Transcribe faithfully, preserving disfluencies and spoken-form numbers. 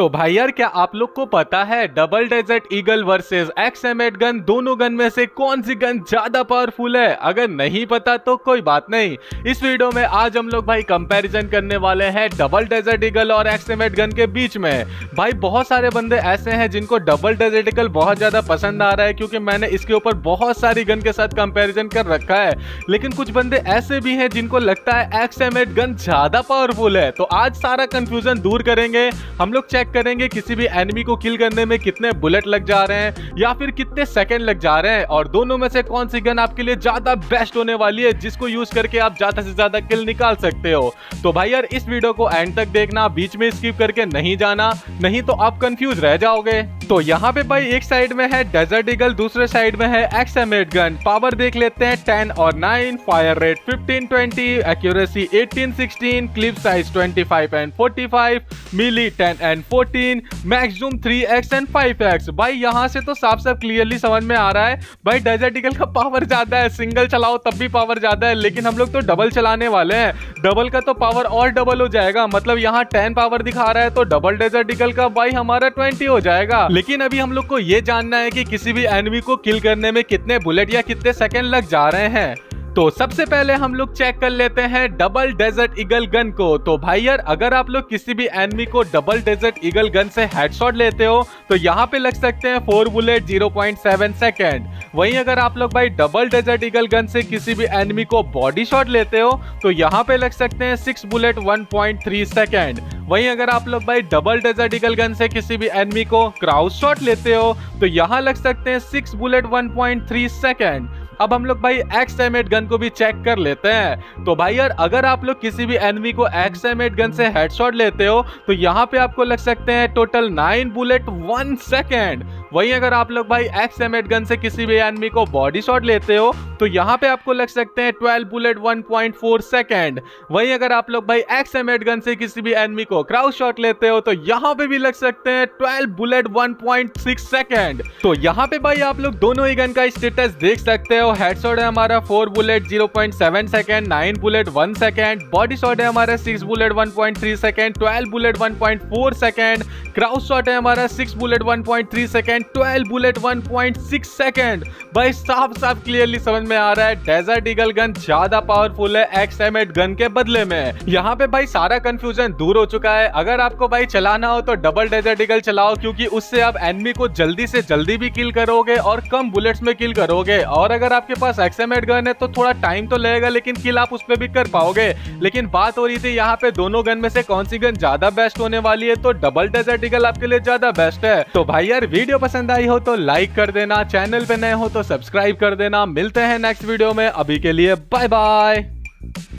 तो भाई यार क्या आप लोग को पता है double Desert Eagle versus X M eight gun, दोनों गन में से कौन सी गन ज्यादा पावरफुल है? अगर नहीं पता तो कोई बात नहीं, इस वीडियो में आज हम लोग भाई कंपैरिजन करने वाले हैं डबल डेजर्ट ईगल और एक्स एम एट गन के बीच में। भाई बहुत सारे बंदे ऐसे हैं जिनको डबल डेजर्ट ईगल बहुत ज्यादा पसंद आ रहा है क्योंकि मैंने इसके ऊपर बहुत सारी गन के साथ कंपेरिजन कर रखा है, लेकिन कुछ बंदे ऐसे भी हैं जिनको लगता है एक्स एम एट गन ज्यादा पावरफुल है। तो आज सारा कंफ्यूजन दूर करेंगे, हम लोग चेक करेंगे किसी भी एनिमी को किल करने में कितने बुलेट लग जा रहे हैं या फिर कितने सेकंड लग जा रहे हैं, और दोनों में से कौन सी गन आपके लिए ज्यादा बेस्ट होने वाली है जिसको यूज करके आप ज्यादा से ज्यादा किल निकाल सकते हो। तो भाई यार इस वीडियो को एंड तक देखना, बीच में स्किप करके नहीं जाना, नहीं तो आप कंफ्यूज रह जाओगे। तो यहाँ पे भाई एक साइड में है डेजर्ट ईगल, दूसरे साइड में है X M eight gun. Power देख लेते हैं टेन और nine, fire rate fifteen twenty, accuracy eighteen sixteen, clip size twenty five and forty five, मिली ten and fourteen, max zoom three X and five X. भाई यहाँ से तो साफ साफ क्लियरली समझ में आ रहा है भाई डेजर्ट ईगल का पावर ज्यादा है, सिंगल चलाओ तब भी पावर ज्यादा है, लेकिन हम लोग तो डबल चलाने वाले हैं, डबल का तो पावर और डबल हो जाएगा। मतलब यहाँ टेन पावर दिखा रहा है तो डबल डेजर्ट ईगल का भाई हमारा ट्वेंटी हो जाएगा। लेकिन अभी हम लोग को ये जानना है कि किसी भी एनिमी को किल करने में कितने बुलेट या कितने सेकेंड लग जा रहे हैं। तो सबसे पहले हम लोग चेक कर लेते हैं डबल डेजर्ट ईगल गन को। तो भाई यार अगर आप लोग किसी भी एनिमी को डबल डेजर्ट ईगल गन से हेडशॉट लेते हो तो यहाँ पे लग सकते हैं four bullet zero point seven second. वहीं अगर आप लोग भाई डबल डेजर्ट ईगल गन से किसी भी एनिमी को बॉडी शॉट लेते हो तो यहाँ पे लग सकते हैं six bullet one point three second. वहीं अगर आप लोग भाई डबल डेजर्ट ईगल गन से किसी भी एनिमी को क्राउस शॉट लेते हो तो यहाँ लग सकते हैं six bullet one point three second. अब हम लोग भाई एक्स एम एट गन को भी चेक कर लेते हैं। तो भाई यार अगर आप लोग किसी भी एनिमी को एक्स एम एट गन से हेडशॉट लेते हो तो यहाँ पे आपको लग सकते हैं total nine bullet one second. वहीं अगर आप लोग भाई एक्स एम एट गन से किसी भी एनिमी को बॉडी शॉट लेते हो तो यहाँ पे आपको लग सकते हैं twelve bullet one point four second. वहीं अगर आप लोग भाई एक्स एम एट गन से किसी भी एनिमी को क्राउस शॉट लेते हो तो यहाँ पे भी लग सकते हैं twelve bullet one point six second. तो यहाँ पे भाई आप लोग दोनों ही गन का स्टेटस देख सकते हो। हेडशॉट है हमारा four bullet zero point seven second, nine bullet one second, body shot है हमारा six bullet one point three second, twelve bullet one point four second, crouch shot है हमारा six bullet one point three second, twelve bullet one point six second. भाई साफ साफ clearly समझ में आ रहा है डेजर्ट ईगल गन ज्यादा पावरफुल है एक्स एम एट गन के बदले में। यहाँ पे भाई सारा कंफ्यूजन दूर हो चुका है। अगर आपको भाई चलाना हो तो डबल डेजर्ट ईगल चलाओ क्योंकि उससे आप एनिमी को जल्दी से जल्दी भी किल करोगे और कम बुलेट्स में किल करोगे। और अगर आपके पास एक्स एम एट गन है तो थोड़ा टाइम तो लगेगा लेकिन किल आप उस पे भी कर पाओगे। लेकिन बात हो रही थी यहाँ पे दोनों गन में से कौन सी गन ज्यादा बेस्ट होने वाली है, तो डबल डेजर्ट ईगल आपके लिए ज्यादा बेस्ट है। तो भाई यार वीडियो पसंद आई हो तो लाइक कर देना, चैनल पे नए हो तो सब्सक्राइब कर देना। मिलते हैं नेक्स्ट वीडियो में, अभी के लिए बाय बाय।